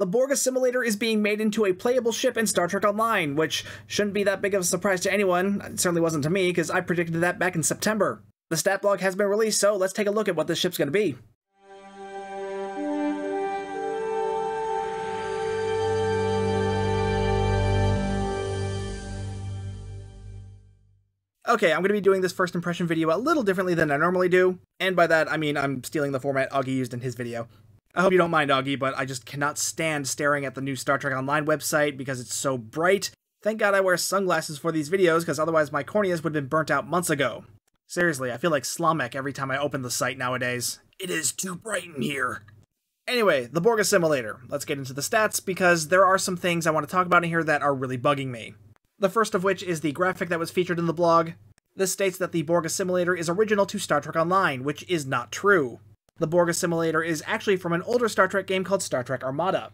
The Borg Assimilator is being made into a playable ship in Star Trek Online, which shouldn't be that big of a surprise to anyone. It certainly wasn't to me, because I predicted that back in September. The stat blog has been released, so let's take a look at what this ship's going to be. Okay, I'm going to be doing this first impression video a little differently than I normally do, and by that I mean I'm stealing the format Augie used in his video. I hope you don't mind, Augie, but I just cannot stand staring at the new Star Trek Online website because it's so bright. Thank God I wear sunglasses for these videos, because otherwise my corneas would have been burnt out months ago. Seriously, I feel like Slomek every time I open the site nowadays. It is too bright in here. Anyway, the Borg Assimilator. Let's get into the stats, because there are some things I want to talk about in here that are really bugging me. The first of which is the graphic that was featured in the blog. This states that the Borg Assimilator is original to Star Trek Online, which is not true. The Borg Assimilator is actually from an older Star Trek game called Star Trek Armada.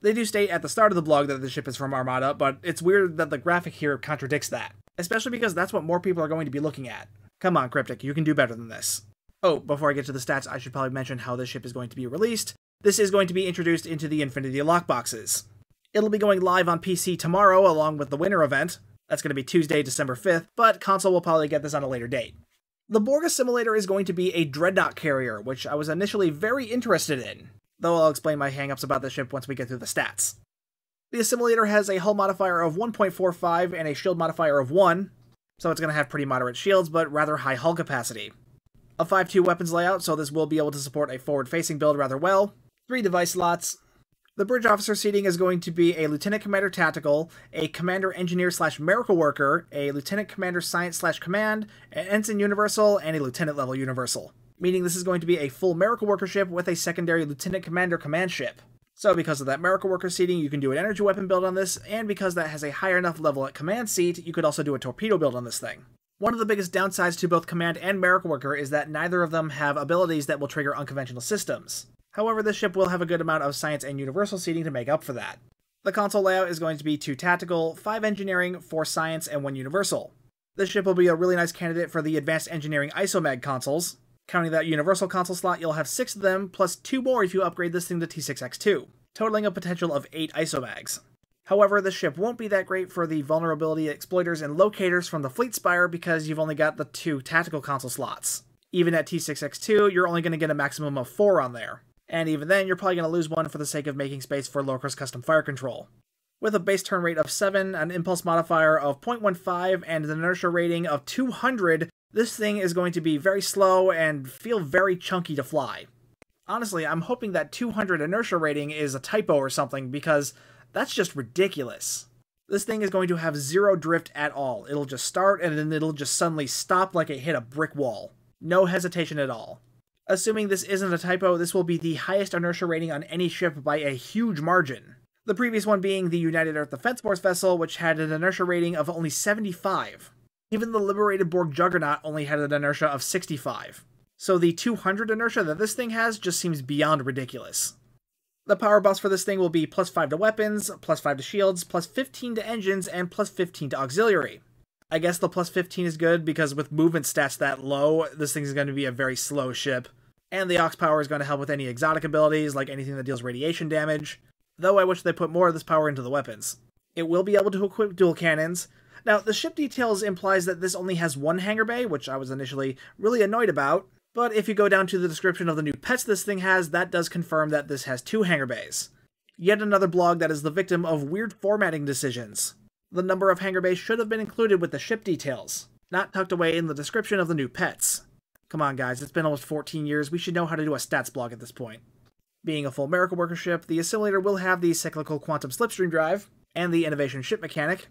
They do state at the start of the blog that the ship is from Armada, but it's weird that the graphic here contradicts that. Especially because that's what more people are going to be looking at. Come on, Cryptic, you can do better than this. Oh, before I get to the stats, I should probably mention how this ship is going to be released. This is going to be introduced into the Infinity Lockboxes. It'll be going live on PC tomorrow, along with the winter event. That's going to be Tuesday, December 5th, but console will probably get this on a later date. The Borg Assimilator is going to be a Dreadnought Carrier, which I was initially very interested in, though I'll explain my hang-ups about the ship once we get through the stats. The Assimilator has a hull modifier of 1.45 and a shield modifier of 1, so it's going to have pretty moderate shields, but rather high hull capacity. A 5-2 weapons layout, so this will be able to support a forward-facing build rather well. 3 device slots. The bridge officer seating is going to be a Lieutenant Commander Tactical, a Commander Engineer / Miracle Worker, a Lieutenant Commander Science / Command, an Ensign Universal, and a Lieutenant Level Universal. Meaning this is going to be a full Miracle Worker ship with a secondary Lieutenant Commander Command ship. So because of that Miracle Worker seating, you can do an energy weapon build on this, and because that has a higher enough level at Command seat, you could also do a torpedo build on this thing. One of the biggest downsides to both Command and Miracle Worker is that neither of them have abilities that will trigger unconventional systems. However, this ship will have a good amount of science and universal seating to make up for that. The console layout is going to be 2 tactical, 5 engineering, 4 science, and 1 universal. This ship will be a really nice candidate for the Advanced Engineering IsoMag consoles. Counting that universal console slot, you'll have 6 of them, plus 2 more if you upgrade this thing to T6X2, totaling a potential of 8 IsoMags. However, this ship won't be that great for the Vulnerability Exploiters and Locators from the Fleet Spire because you've only got the 2 tactical console slots. Even at T6X2, you're only going to get a maximum of 4 on there. And even then, you're probably going to lose 1 for the sake of making space for Locus custom fire control. With a base turn rate of 7, an impulse modifier of 0.15, and an inertia rating of 200, this thing is going to be very slow and feel very chunky to fly. Honestly, I'm hoping that 200 inertia rating is a typo or something, because that's just ridiculous. This thing is going to have 0 drift at all. It'll just start, and then it'll just suddenly stop like it hit a brick wall. No hesitation at all. Assuming this isn't a typo, this will be the highest inertia rating on any ship by a huge margin. The previous one being the United Earth Defense Force vessel, which had an inertia rating of only 75. Even the Liberated Borg Juggernaut only had an inertia of 65. So the 200 inertia that this thing has just seems beyond ridiculous. The power buffs for this thing will be plus 5 to weapons, plus 5 to shields, plus 15 to engines, and plus 15 to auxiliary. I guess the plus 15 is good because with movement stats that low, this thing is going to be a very slow ship. And the aux power is going to help with any exotic abilities, like anything that deals radiation damage, though I wish they put more of this power into the weapons. It will be able to equip dual cannons. Now, the ship details implies that this only has 1 hangar bay, which I was initially really annoyed about, but if you go down to the description of the new pets this thing has, that does confirm that this has 2 hangar bays. Yet another blog that is the victim of weird formatting decisions. The number of hangar bays should have been included with the ship details, not tucked away in the description of the new pets. Come on guys, it's been almost 14 years, we should know how to do a stats blog at this point. Being a full Miracle Worker ship, the Assimilator will have the Cyclical Quantum Slipstream Drive, and the Innovation Ship Mechanic.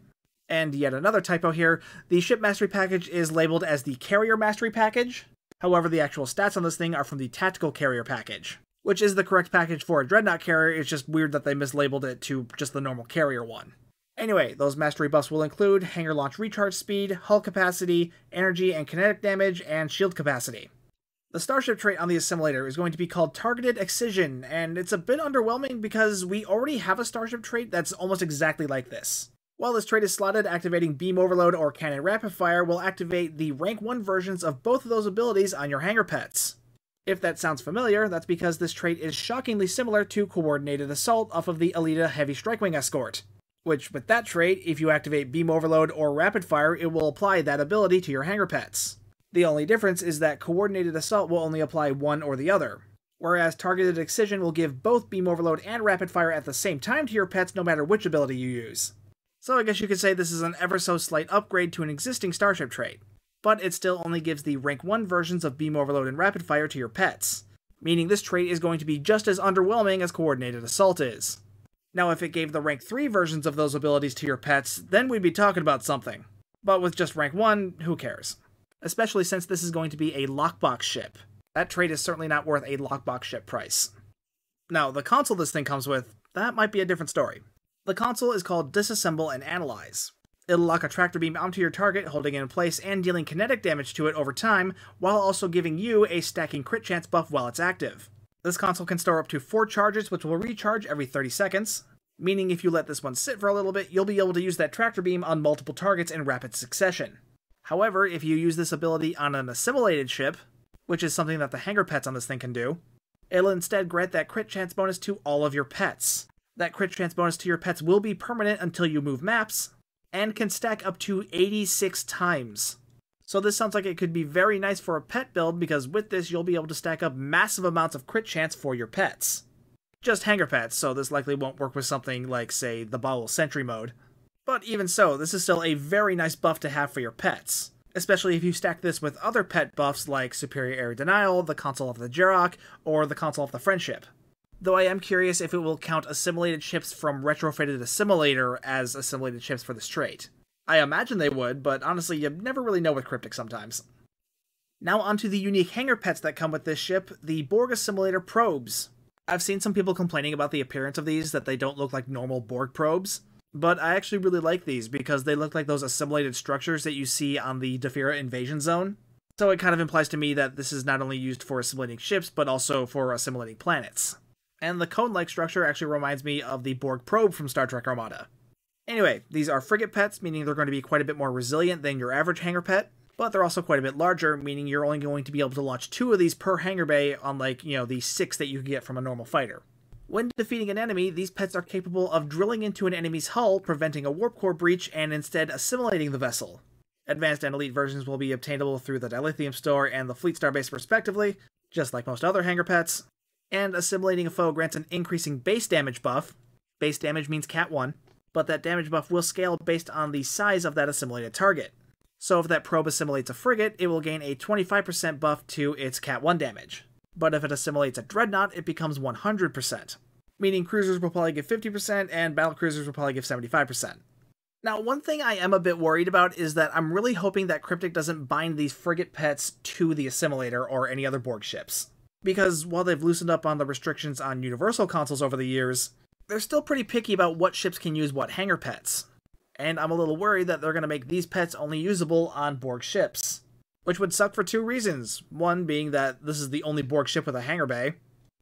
And yet another typo here, the Ship Mastery Package is labeled as the Carrier Mastery Package. However, the actual stats on this thing are from the Tactical Carrier Package, which is the correct package for a Dreadnought Carrier, it's just weird that they mislabeled it to just the normal Carrier one. Anyway, those mastery buffs will include hangar launch recharge speed, hull capacity, energy and kinetic damage, and shield capacity. The starship trait on the Assimilator is going to be called Targeted Excision, and it's a bit underwhelming because we already have a starship trait that's almost exactly like this. While this trait is slotted, activating Beam Overload or Cannon Rapid Fire will activate the rank 1 versions of both of those abilities on your hangar pets. If that sounds familiar, that's because this trait is shockingly similar to Coordinated Assault off of the Alita Heavy Strike Wing Escort, which with that trait, if you activate Beam Overload or Rapid Fire, it will apply that ability to your hangar pets. The only difference is that Coordinated Assault will only apply one or the other, whereas Targeted Excision will give both Beam Overload and Rapid Fire at the same time to your pets no matter which ability you use. So I guess you could say this is an ever so slight upgrade to an existing Starship trait, but it still only gives the rank 1 versions of Beam Overload and Rapid Fire to your pets, meaning this trait is going to be just as underwhelming as Coordinated Assault is. Now if it gave the rank 3 versions of those abilities to your pets, then we'd be talking about something. But with just rank 1, who cares? Especially since this is going to be a lockbox ship. That trait is certainly not worth a lockbox ship price. Now, the console this thing comes with, that might be a different story. The console is called Disassemble and Analyze. It'll lock a tractor beam onto your target, holding it in place and dealing kinetic damage to it over time, while also giving you a stacking crit chance buff while it's active. This console can store up to 4 charges, which will recharge every 30 seconds, meaning if you let this one sit for a little bit, you'll be able to use that tractor beam on multiple targets in rapid succession. However, if you use this ability on an assimilated ship, which is something that the hangar pets on this thing can do, it'll instead grant that crit chance bonus to all of your pets. That crit chance bonus to your pets will be permanent until you move maps, and can stack up to 86 times. So this sounds like it could be very nice for a pet build, because with this you'll be able to stack up massive amounts of crit chance for your pets. Just hangar pets, so this likely won't work with something like, say, the Ba'ul Sentry mode. But even so, this is still a very nice buff to have for your pets, especially if you stack this with other pet buffs like Superior Area Denial, the Console of the Jerok, or the Console of the Friendship. Though I am curious if it will count assimilated ships from Retrofitted Assimilator as assimilated ships for this trait. I imagine they would, but honestly, you never really know with Cryptic sometimes. Now onto the unique hangar pets that come with this ship, the Borg Assimilator probes. I've seen some people complaining about the appearance of these, that they don't look like normal Borg probes, but I actually really like these because they look like those assimilated structures that you see on the Defera Invasion Zone. So it kind of implies to me that this is not only used for assimilating ships, but also for assimilating planets. And the cone-like structure actually reminds me of the Borg probe from Star Trek Armada. Anyway, these are frigate pets, meaning they're going to be quite a bit more resilient than your average hangar pet, but they're also quite a bit larger, meaning you're only going to be able to launch 2 of these per hangar bay, unlike, the 6 that you can get from a normal fighter. When defeating an enemy, these pets are capable of drilling into an enemy's hull, preventing a warp core breach, and instead assimilating the vessel. Advanced and Elite versions will be obtainable through the Dilithium Store and the Fleet Spire base respectively, just like most other hangar pets. And assimilating a foe grants an increasing base damage buff. Base damage means Cat 1, but that damage buff will scale based on the size of that assimilated target. So if that probe assimilates a frigate, it will gain a 25% buff to its Cat 1 damage. But if it assimilates a Dreadnought, it becomes 100%. Meaning cruisers will probably give 50% and battlecruisers will probably give 75%. Now, one thing I am a bit worried about is that I'm really hoping that Cryptic doesn't bind these frigate pets to the assimilator or any other Borg ships. Because while they've loosened up on the restrictions on universal consoles over the years, they're still pretty picky about what ships can use what hangar pets. And I'm a little worried that they're going to make these pets only usable on Borg ships. Which would suck for 2 reasons. One being that this is the only Borg ship with a hangar bay,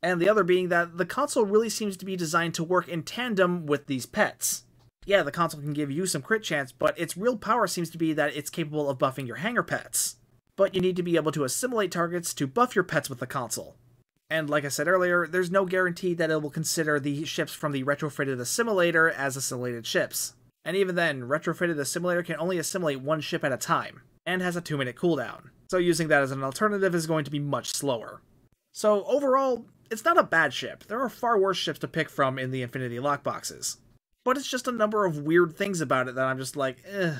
and the other being that the console really seems to be designed to work in tandem with these pets. Yeah, the console can give you some crit chance, but its real power seems to be that it's capable of buffing your hangar pets. But you need to be able to assimilate targets to buff your pets with the console. And like I said earlier, there's no guarantee that it will consider the ships from the Retrofitted Assimilator as assimilated ships. And even then, Retrofitted Assimilator can only assimilate 1 ship at a time, and has a 2-minute cooldown. So using that as an alternative is going to be much slower. So overall, it's not a bad ship. There are far worse ships to pick from in the Infinity Lockboxes. But it's just a number of weird things about it that I'm just like,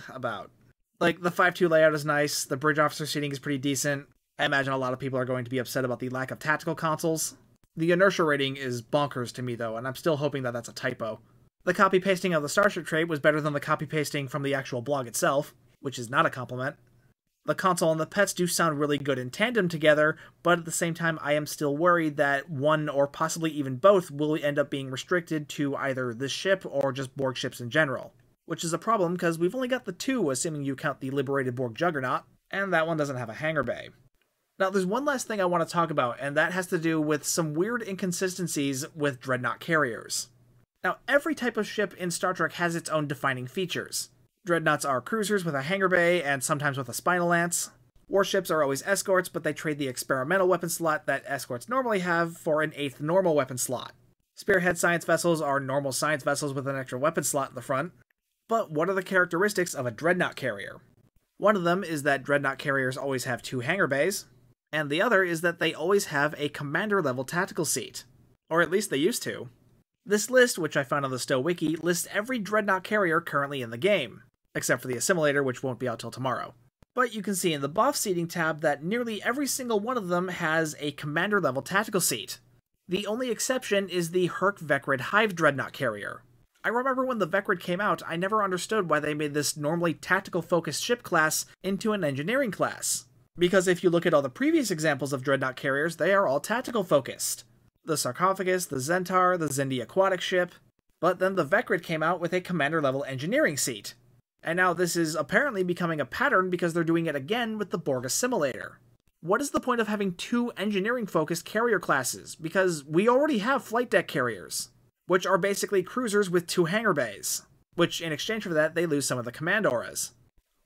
about. Like, the 5-2 layout is nice, the bridge officer seating is pretty decent. I imagine a lot of people are going to be upset about the lack of tactical consoles. The inertia rating is bonkers to me, though, and I'm still hoping that that's a typo. The copy-pasting of the Starship trait was better than the copy-pasting from the actual blog itself, which is not a compliment. The console and the pets do sound really good in tandem together, but at the same time I am still worried that one, or possibly even both, will end up being restricted to either this ship or just Borg ships in general. Which is a problem, because we've only got the 2, assuming you count the Liberated Borg Juggernaut, and that one doesn't have a hangar bay. Now, there's one last thing I want to talk about, and that has to do with some weird inconsistencies with Dreadnought Carriers. Now, every type of ship in Star Trek has its own defining features. Dreadnoughts are cruisers with a hangar bay, and sometimes with a spinal lance. Warships are always escorts, but they trade the experimental weapon slot that escorts normally have for an 8th normal weapon slot. Spearhead science vessels are normal science vessels with an extra weapon slot in the front. But what are the characteristics of a Dreadnought Carrier? One of them is that Dreadnought Carriers always have 2 hangar bays, and the other is that they always have a commander-level tactical seat. Or at least they used to. This list, which I found on the Stow Wiki, lists every Dreadnought Carrier currently in the game, except for the Assimilator, which won't be out till tomorrow. But you can see in the buff seating tab that nearly every single one of them has a commander-level tactical seat. The only exception is the Herc Vekrid Hive Dreadnought Carrier. I remember when the Vekrid came out, I never understood why they made this normally tactical-focused ship class into an engineering class. Because if you look at all the previous examples of Dreadnought Carriers, they are all tactical-focused. The Sarcophagus, the Zentar, the Zindi Aquatic Ship, but then the Vekrid came out with a commander-level engineering seat. And now this is apparently becoming a pattern because they're doing it again with the Borg Assimilator. What is the point of having 2 engineering-focused carrier classes? Because we already have flight deck carriers, which are basically cruisers with 2 hangar bays, which in exchange for that, they lose some of the command auras.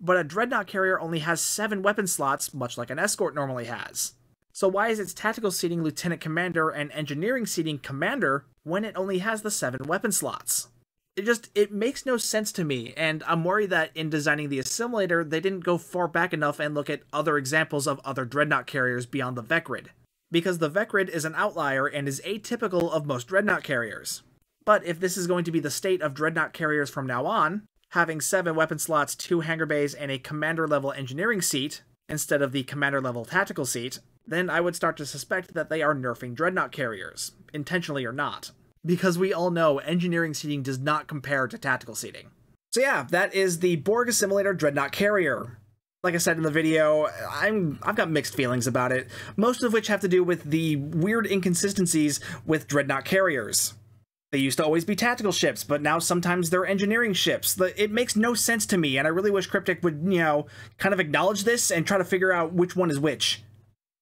But a Dreadnought Carrier only has 7 weapon slots, much like an escort normally has. So why is its tactical seating Lieutenant Commander and engineering seating Commander when it only has the 7 weapon slots? It makes no sense to me, and I'm worried that in designing the Assimilator, they didn't go far back enough and look at other examples of other Dreadnought Carriers beyond the Vekrid, because the Vekrid is an outlier and is atypical of most Dreadnought Carriers. But if this is going to be the state of Dreadnought Carriers from now on, having 7 weapon slots, 2 hangar bays, and a commander-level engineering seat, instead of the commander-level tactical seat, then I would start to suspect that they are nerfing Dreadnought Carriers, intentionally or not. Because we all know engineering seating does not compare to tactical seating. So yeah, that is the Borg Assimilator Dreadnought Carrier. Like I said in the video, I've got mixed feelings about it, most of which have to do with the weird inconsistencies with Dreadnought Carriers. They used to always be tactical ships, but now sometimes they're engineering ships. It makes no sense to me, and I really wish Cryptic would, you know, kind of acknowledge this and try to figure out which one is which.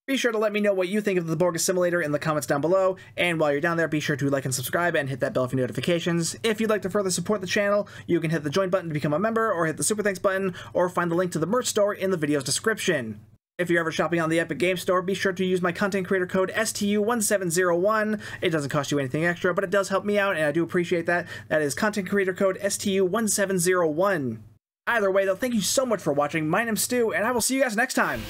Be sure to let me know what you think of the Borg Assimilator in the comments down below, and while you're down there, be sure to like and subscribe and hit that bell for notifications. If you'd like to further support the channel, you can hit the join button to become a member, or hit the super thanks button, or find the link to the merch store in the video's description. If you're ever shopping on the Epic Games Store, be sure to use my content creator code STU1701. It doesn't cost you anything extra, but it does help me out, and I do appreciate that. That is content creator code STU1701. Either way, though, thank you so much for watching. My name's Stu, and I will see you guys next time.